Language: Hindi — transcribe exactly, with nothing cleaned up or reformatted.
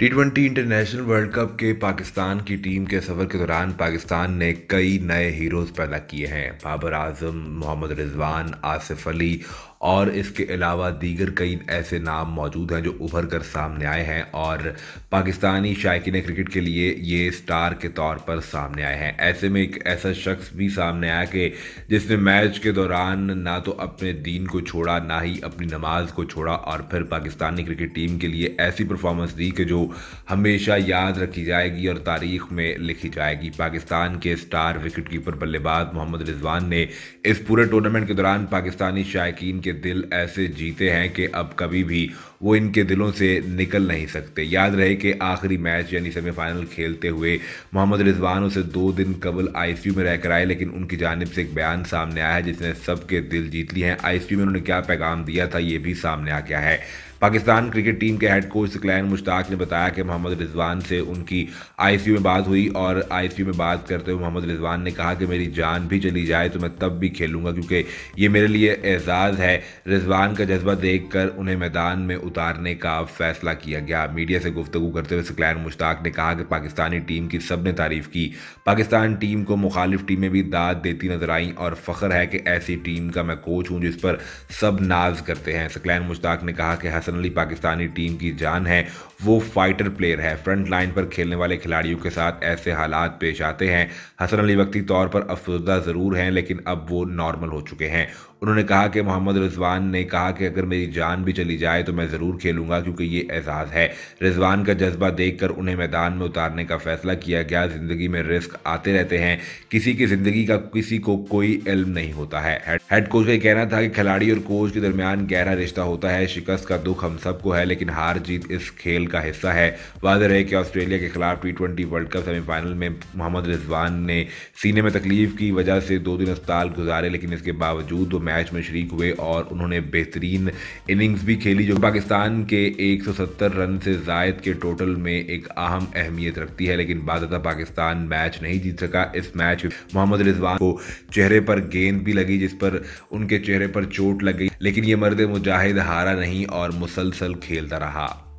T twenty international world cup के पाकिस्तान की टीम के सफ़र के दौरान पाकिस्तान ने कई नए हीरोज़ पैदा किए हैं। बाबर आज़म, मोहम्मद रिजवान, आसिफ अली और इसके अलावा दीगर कई ऐसे नाम मौजूद हैं जो उभर कर सामने आए हैं और पाकिस्तानी शायकीन क्रिकेट के लिए ये स्टार के तौर पर सामने आए हैं। ऐसे में एक ऐसा शख्स भी सामने आया कि जिसने मैच के दौरान ना तो अपने दीन को छोड़ा, ना ही अपनी नमाज को छोड़ा और फिर पाकिस्तानी क्रिकेट टीम के लिए ऐसी परफॉर्मेंस दी कि जो हमेशा याद रखी जाएगी और तारीख में लिखी जाएगी। पाकिस्तान के स्टार विकेटकीपर बल्लेबाज मोहम्मद रिजवान ने इस पूरे टूर्नामेंट के दौरान पाकिस्तानी शायकीन के दिल ऐसे जीते हैं कि अब कभी भी वो इनके दिलों से निकल नहीं सकते। याद रहे कि आखिरी मैच यानी सेमीफाइनल खेलते हुए मोहम्मद रिजवान उसे दो दिन कबल आईसीयू में रहकर आए, लेकिन उनकी जानिब से एक बयान सामने आया है जिसने सबके दिल जीत लिए हैं। आईसीयू में उन्होंने क्या पैगाम दिया था ये भी सामने आ गया है। पाकिस्तान क्रिकेट टीम के हेड कोच सकलैन मुश्ताक ने बताया कि मोहम्मद रिजवान से उनकी आईसीयू में बात हुई और आईसीयू में बात करते हुए मोहम्मद रिजवान ने कहा कि मेरी जान भी चली जाए तो मैं तब भी खेलूंगा, क्योंकि ये मेरे लिए एजाज़ है। रिजवान का जज्बा देखकर उन्हें मैदान में उतारने का फैसला किया गया। मीडिया से गुफ्तगू करते हुए सकलैन मुश्ताक ने कहा कि पाकिस्तानी टीम की सब ने तारीफ़ की। पाकिस्तान टीम को मुखालिफ टीमें भी दाद देती नजर आईं और फ़ख्र है कि ऐसी टीम का मैं कोच हूँ जिस पर सब नाज करते हैं। सकलैन मुश्ताक ने कहा कि हसन अली पाकिस्तानी टीम की जान है, वो फाइटर प्लेयर है। फ्रंट लाइन पर खेलने वाले खिलाड़ियों के साथ ऐसे हालात पेश आते हैं। हसन अली वक्ती तौर पर अफसरदा ज़रूर हैं, लेकिन अब वो नॉर्मल हो चुके हैं। उन्होंने कहा कि मोहम्मद रिजवान ने कहा कि अगर मेरी जान भी चली जाए तो मैं ज़रूर खेलूंगा, क्योंकि ये एहसास है। रिजवान का जज्बा देखकर उन्हें मैदान में उतारने का फैसला किया गया। ज़िंदगी में रिस्क आते रहते हैं, किसी की ज़िंदगी का किसी को कोई इल्म नहीं होता है। हेड कोच का कहना था कि खिलाड़ी और कोच के दरमियान गहरा रिश्ता होता है। शिकस्त का दुख हम सबको है, लेकिन हार जीत इस खेल का हिस्सा है। वाज़ेह है कि ऑस्ट्रेलिया के खिलाफ T twenty world cup semifinal में मोहम्मद रिजवान ने सीने में तकलीफ की वजह से दो दिन अस्पताल गुजारे, लेकिन इसके बावजूद वो मैच में शरीक हुए और उन्होंने बेहतरीन इनिंग्स भी खेली जो पाकिस्तान के एक सौ सत्तर रन से जायद के टोटल में एक अहम अहमियत रखती है। लेकिन बादशाह पाकिस्तान मैच नहीं जीत सका। इस मैच में मोहम्मद रिजवान को चेहरे पर गेंद भी लगी जिस पर उनके चेहरे पर चोट लग गई, लेकिन ये मर्द मुजाहिद हारा नहीं और मुसलसल खेलता रहा।